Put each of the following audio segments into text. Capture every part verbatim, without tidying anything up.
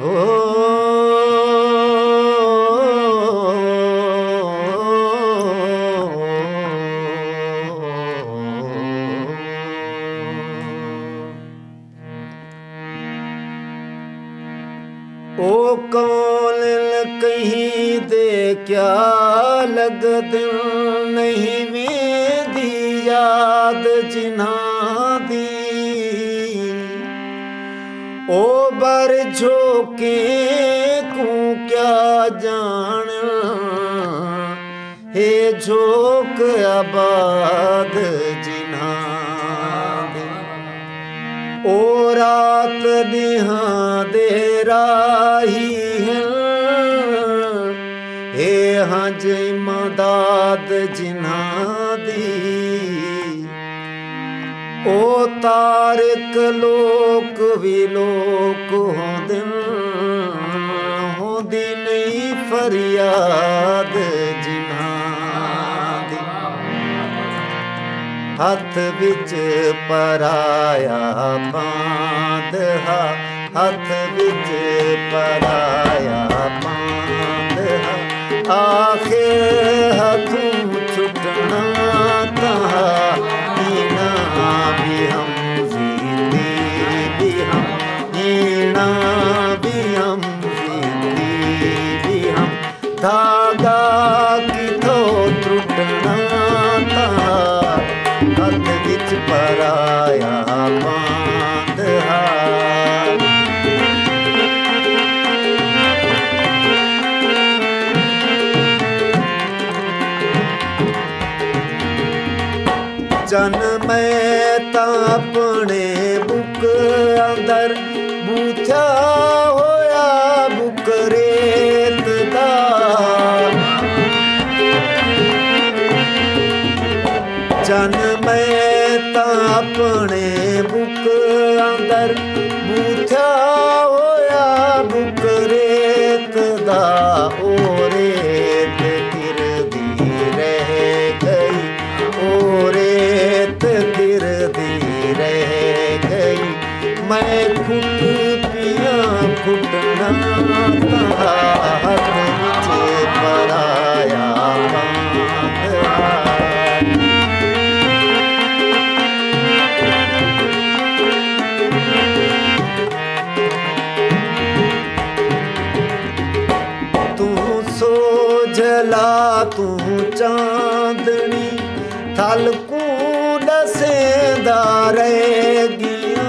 ओ कौन कहीं दे क्या लग दिन नहीं वेदी याद जिन्हा दी ओ बर झोके को क्या जान हे झोक आबाद जिन्हा ओ रात दिहा दे राही हे हज मदाद जिन्हा दी ओ तारक लोक विलोक हो दिन हो दिन ही फरियाद जिन्हा दी हथ विच पराया पांद हा हथ विच पराया पांद हा आखे हथू छुटना कहा धागा कितो त्रुटना था हथ विच पराया पांद हा। जन मैं ता अपने बुक अंदर बूझा होया बुकरे जन मैं ता अपने बुक अंदर बूझा होया बुक रेत दा ओ रेत तिरदी रह गई ओ रेत तिरदी रह गई मैं खुट पिया खुटना था हथ विच पराया पंद हा। ला तू चांदनी थल को डसेंदा रह गिया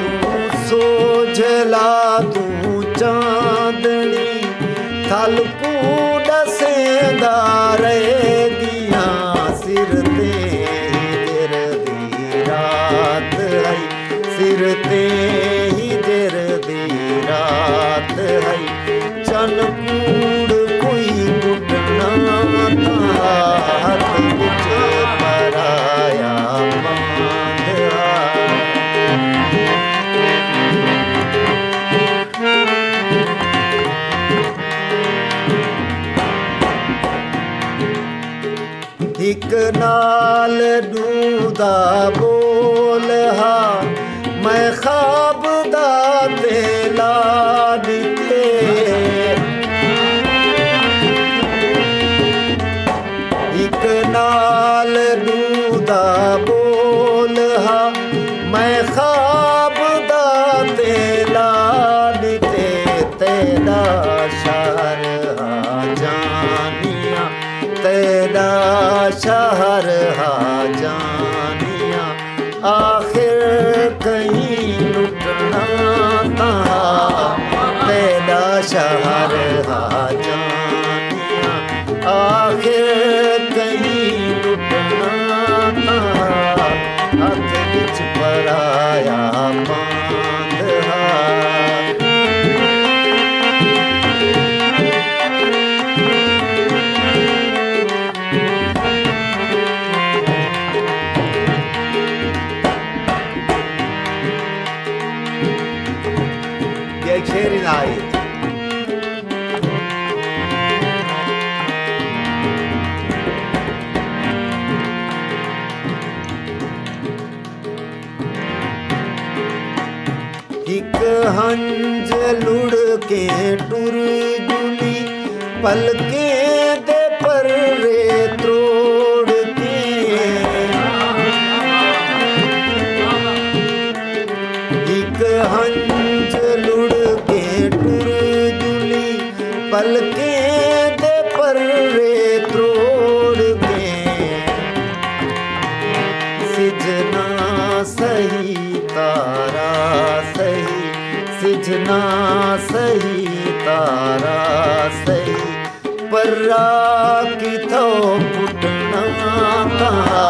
तू सोझला तू चांदनी थल को डसेंदा रह गिया सिर ते गिरदी रात आई सिर ते जन कूड़ कोई कुटना था हथ विच पराया पांद हा। हिक नाल डूदा बोल हा मैं खाब दा तेला नाल दूदा बोल हा मैं खाब दा तेला दिते तेरा शहर हा जानिया तेरा शहर हा जानिया आखिर कहीं लुटना था तेरा शहर हा जानिया आखिर पराया पांद हा। ये खेरी नाई हंज लुढ़के टुर गुली पलके दे पर रे त्रोड़ के एक हंज लुढ़के टुर गुली पलके दे पर रे त्रोड़ के सिजना सही तारा सही सिजना सही तारा सही पर्रा की थो फुटना कहा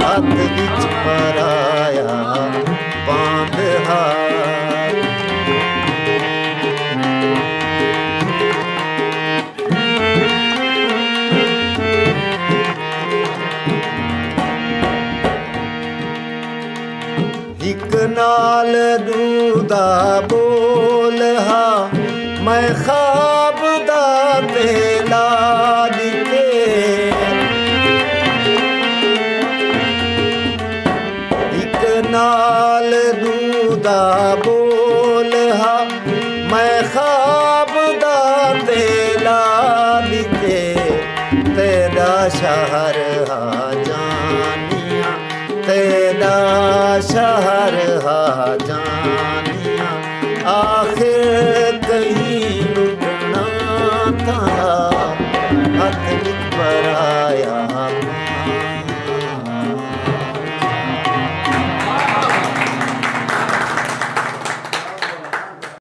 हाथ विच पराया पांद हा। इक नाल दूदा बोल हा मैं ख्वाब दा बेला दिते इक नाल दूदा बोल हा मैं ख्वाब दा बेला दिते तेरा शहर हा जानिया तेरा शहर हा जान।